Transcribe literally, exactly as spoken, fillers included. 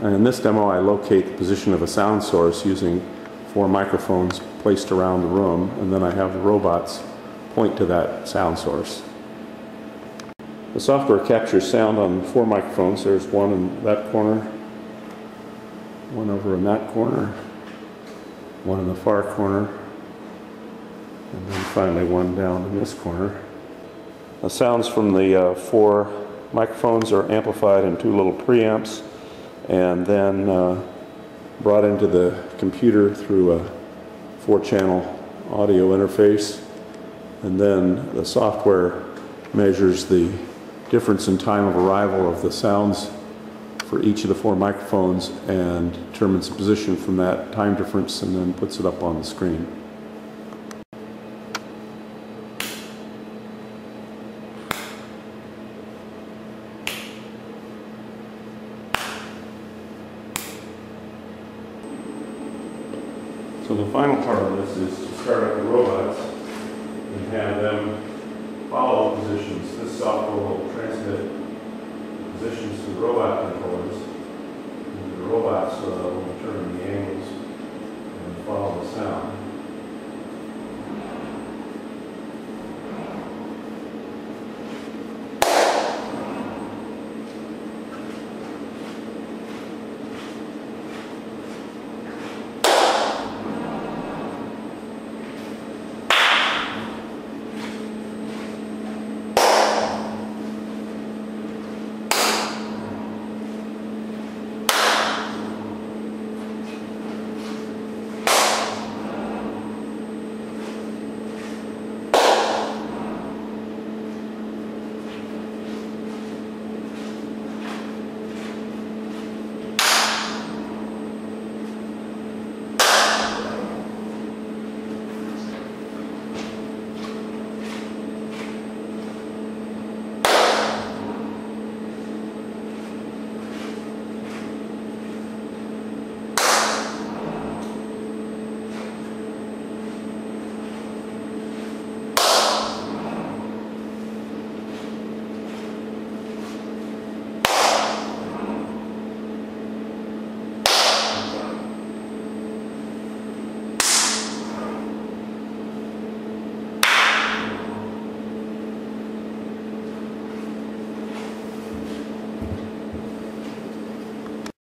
And in this demo, I locate the position of a sound source using four microphones placed around the room, and then I have the robots point to that sound source. The software captures sound on four microphones. There's one in that corner, one over in that corner, one in the far corner, and then finally one down in this corner. The sounds from the uh, four microphones are amplified in two little preamps and then uh, brought into the computer through a four-channel audio interface, and then the software measures the difference in time of arrival of the sounds for each of the four microphones and determines the position from that time difference and then puts it up on the screen. So the final part of this is to start up the robots and have them follow the positions. This software will transmit positions to the robot controllers, and the robots uh, will determine